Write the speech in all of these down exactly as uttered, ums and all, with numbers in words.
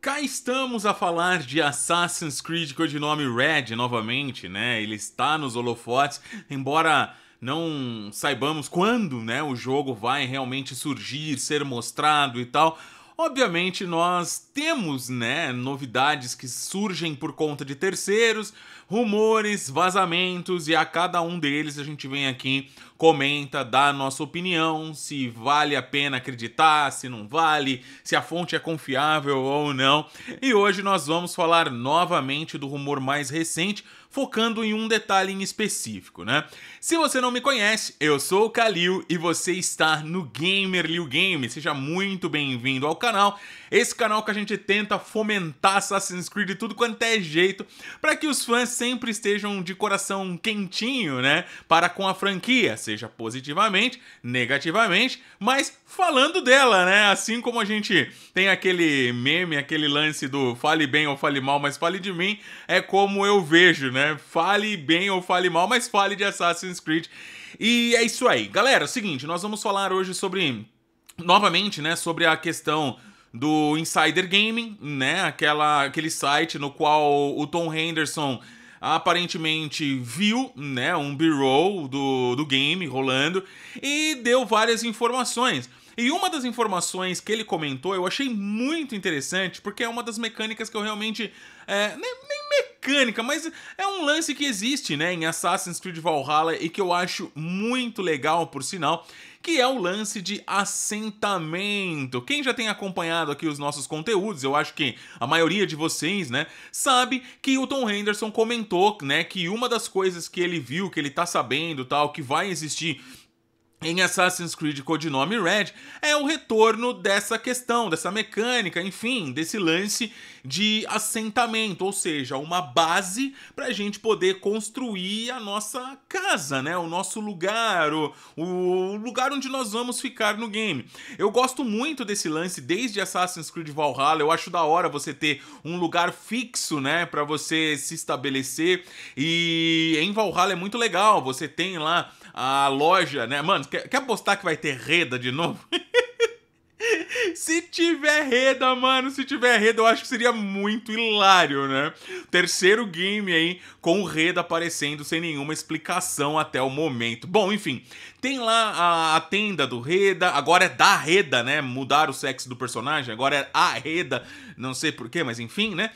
Cá estamos a falar de Assassin's Creed Codinome Red novamente, né? Ele está nos holofotes, embora não saibamos quando, né, o jogo vai realmente surgir, ser mostrado e tal. Obviamente nós temos, né, novidades que surgem por conta de terceiros, rumores, vazamentos, e a cada um deles a gente vem aqui, comenta, dá a nossa opinião, se vale a pena acreditar, se não vale, se a fonte é confiável ou não. E hoje nós vamos falar novamente do rumor mais recente, focando em um detalhe em específico, né? Se você não me conhece, eu sou o Kalil e você está no Gamerlil Game. Seja muito bem-vindo ao canal. canal, esse canal que a gente tenta fomentar Assassin's Creed de tudo quanto é jeito, para que os fãs sempre estejam de coração quentinho, né, para com a franquia, seja positivamente, negativamente, mas falando dela, né, assim como a gente tem aquele meme, aquele lance do fale bem ou fale mal, mas fale de mim, é como eu vejo, né, fale bem ou fale mal, mas fale de Assassin's Creed. E é isso aí, galera. É o seguinte, nós vamos falar hoje sobre... novamente, né, sobre a questão do Insider Gaming, né, aquela, aquele site no qual o Tom Henderson aparentemente viu, né, um B-roll do, do game rolando e deu várias informações. E uma das informações que ele comentou eu achei muito interessante, porque é uma das mecânicas que eu realmente... É, nem, nem mecânica, mas é um lance que existe, né, em Assassin's Creed Valhalla e que eu acho muito legal, por sinal, que é o lance de assentamento. Quem já tem acompanhado aqui os nossos conteúdos, eu acho que a maioria de vocês, né, sabe que o Tom Henderson comentou, né, que uma das coisas que ele viu, que ele tá sabendo, tal, que vai existir em Assassin's Creed Codinome Red, é o retorno dessa questão, dessa mecânica, enfim, desse lance de assentamento, ou seja, uma base para a gente poder construir a nossa casa, né? O nosso lugar, o, o lugar onde nós vamos ficar no game. Eu gosto muito desse lance desde Assassin's Creed Valhalla, eu acho da hora você ter um lugar fixo, né, para você se estabelecer, e em Valhalla é muito legal, você tem lá a loja, né? Mano, quer, quer apostar que vai ter Reda de novo? Se tiver Reda, mano, se tiver Reda, eu acho que seria muito hilário, né? Terceiro game aí, com o Reda aparecendo sem nenhuma explicação até o momento. Bom, enfim, tem lá a, a tenda do Reda, agora é da Reda, né? Mudaram o sexo do personagem, agora é a Reda, não sei porquê, mas enfim, né?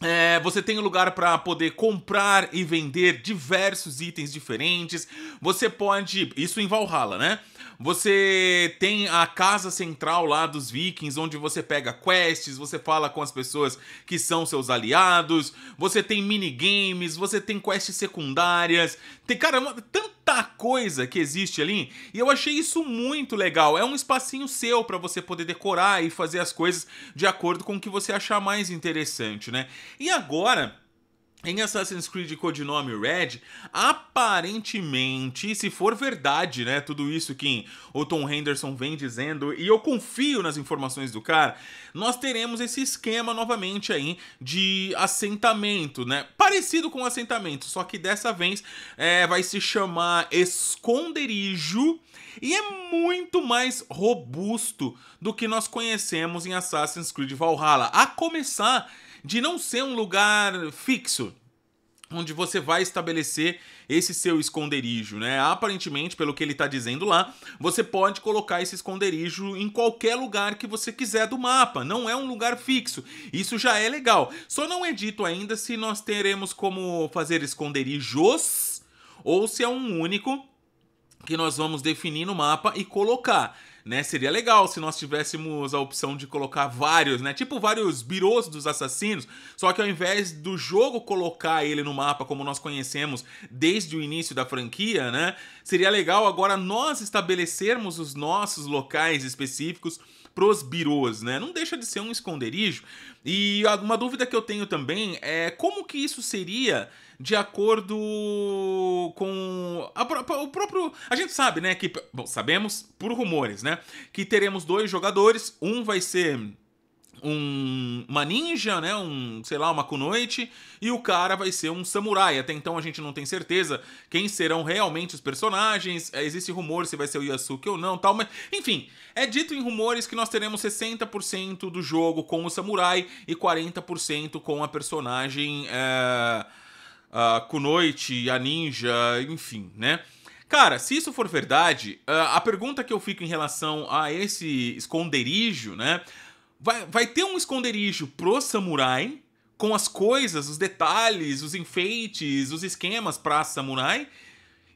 É, você tem um lugar para poder comprar e vender diversos itens diferentes. Você pode... isso em Valhalla, né? Você tem a casa central lá dos vikings, onde você pega quests, você fala com as pessoas que são seus aliados, você tem minigames, você tem quests secundárias, tem, cara, tanta coisa que existe ali, e eu achei isso muito legal. É um espacinho seu para você poder decorar e fazer as coisas de acordo com o que você achar mais interessante, né? E agora... em Assassin's Creed Codinome Red, aparentemente, se for verdade, né, tudo isso que o Tom Henderson vem dizendo, e eu confio nas informações do cara, nós teremos esse esquema novamente aí de assentamento, né, parecido com assentamento, só que dessa vez é, vai se chamar esconderijo, e é muito mais robusto do que nós conhecemos em Assassin's Creed Valhalla, a começar... de não ser um lugar fixo, onde você vai estabelecer esse seu esconderijo, né? Aparentemente, pelo que ele tá dizendo lá, você pode colocar esse esconderijo em qualquer lugar que você quiser do mapa, não é um lugar fixo, isso já é legal. Só não é dito ainda se nós teremos como fazer esconderijos, ou se é um único que nós vamos definir no mapa e colocar. Né, seria legal se nós tivéssemos a opção de colocar vários, né, tipo vários birôs dos assassinos, só que ao invés do jogo colocar ele no mapa como nós conhecemos desde o início da franquia, né, seria legal agora nós estabelecermos os nossos locais específicos pros birôs, né? Não deixa de ser um esconderijo. E uma dúvida que eu tenho também é como que isso seria de acordo com a, o próprio... a gente sabe, né, que... bom, sabemos por rumores, né, que teremos dois jogadores, um vai ser... um, uma ninja, né? Um, sei lá, uma kunoichi. E o cara vai ser um samurai. Até então a gente não tem certeza quem serão realmente os personagens. Existe rumor se vai ser o Yasuke ou não, tal. Mas, enfim, é dito em rumores que nós teremos sessenta por cento do jogo com o samurai e quarenta por cento com a personagem é, a kunoichi, a ninja, enfim, né? Cara, se isso for verdade, a pergunta que eu fico em relação a esse esconderijo, né? Vai, vai ter um esconderijo pro samurai, com as coisas, os detalhes, os enfeites, os esquemas pra samurai,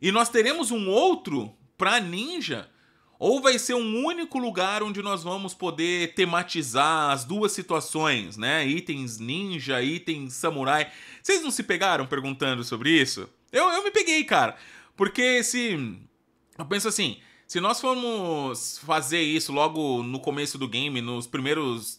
e nós teremos um outro pra ninja? Ou vai ser um único lugar onde nós vamos poder tematizar as duas situações, né? Itens ninja, itens samurai. Vocês não se pegaram perguntando sobre isso? Eu, eu me peguei, cara. Porque se... eu penso assim, se nós formos fazer isso logo no começo do game, nos primeiros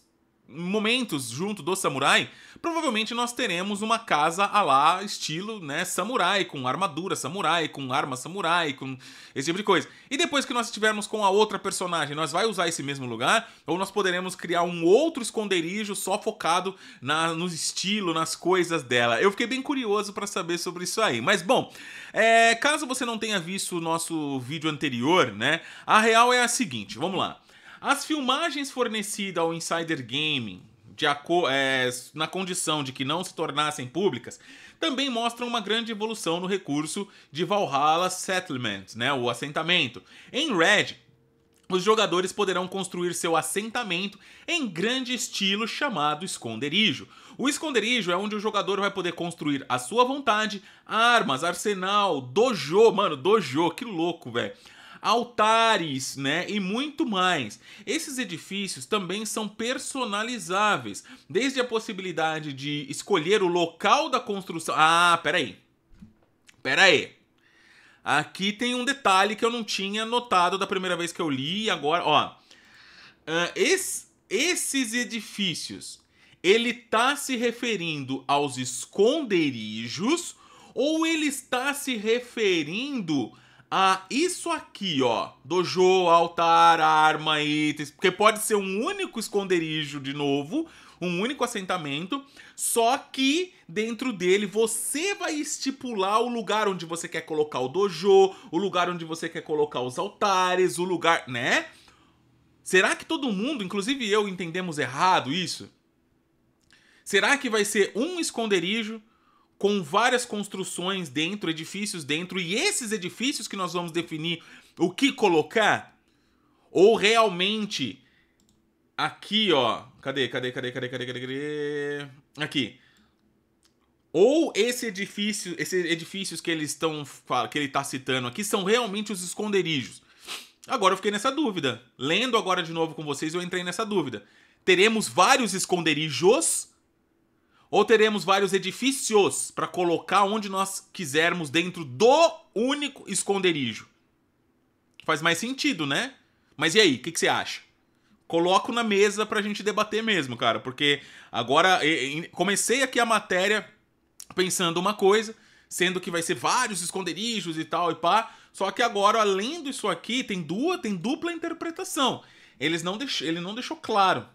momentos junto do samurai, provavelmente nós teremos uma casa à lá estilo, né, samurai, com armadura samurai, com arma samurai, com esse tipo de coisa. E depois que nós estivermos com a outra personagem, nós vai usar esse mesmo lugar, ou nós poderemos criar um outro esconderijo só focado na, no estilo, nas coisas dela. Eu fiquei bem curioso para saber sobre isso aí. Mas bom, é, caso você não tenha visto o nosso vídeo anterior, né, a real é a seguinte, vamos lá. As filmagens fornecidas ao Insider Gaming, de é, na condição de que não se tornassem públicas, também mostram uma grande evolução no recurso de Valhalla Settlement, né, o assentamento. Em Red, os jogadores poderão construir seu assentamento em grande estilo chamado esconderijo. O esconderijo é onde o jogador vai poder construir à sua vontade armas, arsenal, dojo, mano, dojo, que louco, velho. Altares, né, e muito mais. Esses edifícios também são personalizáveis, desde a possibilidade de escolher o local da construção. Ah, peraí, peraí. Aqui tem um detalhe que eu não tinha notado da primeira vez que eu li e agora, ó. Uh, es, esses edifícios, ele tá se referindo aos esconderijos ou ele está se referindo a isso aqui, ó, dojo, altar, arma, itens, porque pode ser um único esconderijo de novo, um único assentamento, só que dentro dele você vai estipular o lugar onde você quer colocar o dojo, o lugar onde você quer colocar os altares, o lugar, né? Será que todo mundo, inclusive eu, entendemos errado isso? Será que vai ser um esconderijo com várias construções dentro, edifícios dentro, e esses edifícios que nós vamos definir o que colocar? Ou realmente, aqui, ó, cadê, cadê, cadê, cadê, cadê, cadê, cadê, aqui. Ou esse edifício, esses edifícios que eles estão, que ele tá citando aqui, são realmente os esconderijos. Agora eu fiquei nessa dúvida. Lendo agora de novo com vocês, eu entrei nessa dúvida. Teremos vários esconderijos? Ou teremos vários edifícios para colocar onde nós quisermos dentro do único esconderijo? Faz mais sentido, né? Mas e aí, o que, que você acha? Coloco na mesa pra gente debater mesmo, cara. Porque agora comecei aqui a matéria pensando uma coisa, sendo que vai ser vários esconderijos e tal e pá. Só que agora, além disso aqui, tem, duas, tem dupla interpretação. Eles não deix... Ele não deixou claro.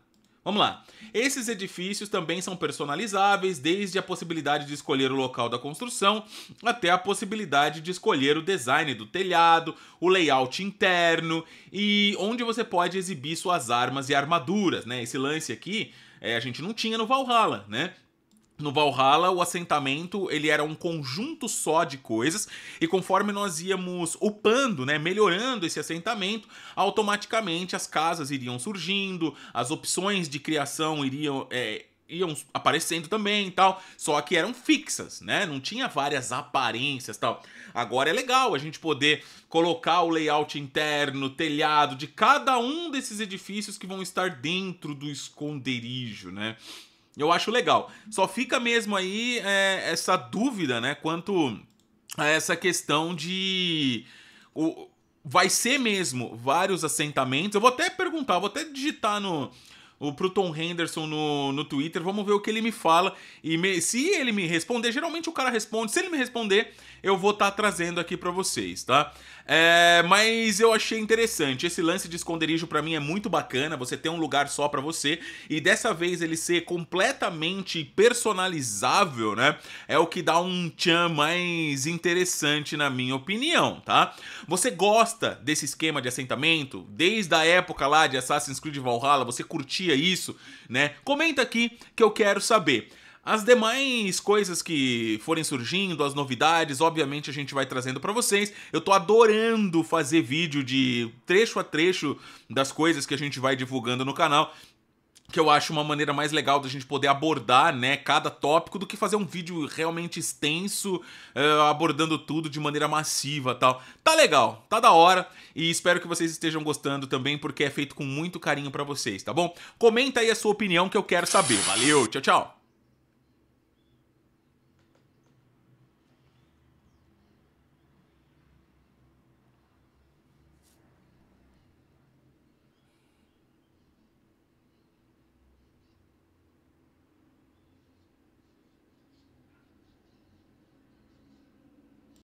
Vamos lá. Esses edifícios também são personalizáveis, desde a possibilidade de escolher o local da construção até a possibilidade de escolher o design do telhado, o layout interno e onde você pode exibir suas armas e armaduras, né? Esse lance aqui é, a gente não tinha no Valhalla, né? No Valhalla, o assentamento, ele era um conjunto só de coisas e conforme nós íamos upando, né, melhorando esse assentamento, automaticamente as casas iriam surgindo, as opções de criação iriam, é, iam aparecendo também e tal, só que eram fixas, né, não tinha várias aparências e tal. Agora é legal a gente poder colocar o layout interno, telhado de cada um desses edifícios que vão estar dentro do esconderijo, né. Eu acho legal. Só fica mesmo aí é, essa dúvida, né? Quanto a essa questão de... O, vai ser mesmo vários assentamentos. Eu vou até perguntar, vou até digitar no, pro Tom Henderson no, no Twitter. Vamos ver o que ele me fala. E me, se ele me responder, geralmente o cara responde. Se ele me responder, eu vou estar tá trazendo aqui pra vocês, tá? É, mas eu achei interessante. Esse lance de esconderijo pra mim é muito bacana. Você ter um lugar só pra você. E dessa vez ele ser completamente personalizável, né? É o que dá um tchan mais interessante, na minha opinião, tá? Você gosta desse esquema de assentamento? Desde a época lá de Assassin's Creed Valhalla, você curtia isso, né? Comenta aqui que eu quero saber. As demais coisas que forem surgindo, as novidades, obviamente a gente vai trazendo pra vocês. Eu tô adorando fazer vídeo de trecho a trecho das coisas que a gente vai divulgando no canal, que eu acho uma maneira mais legal da gente poder abordar, né, cada tópico, do que fazer um vídeo realmente extenso, uh, abordando tudo de maneira massiva e tal. Tá legal, tá da hora, e espero que vocês estejam gostando também, porque é feito com muito carinho pra vocês, tá bom? Comenta aí a sua opinião que eu quero saber. Valeu, tchau, tchau!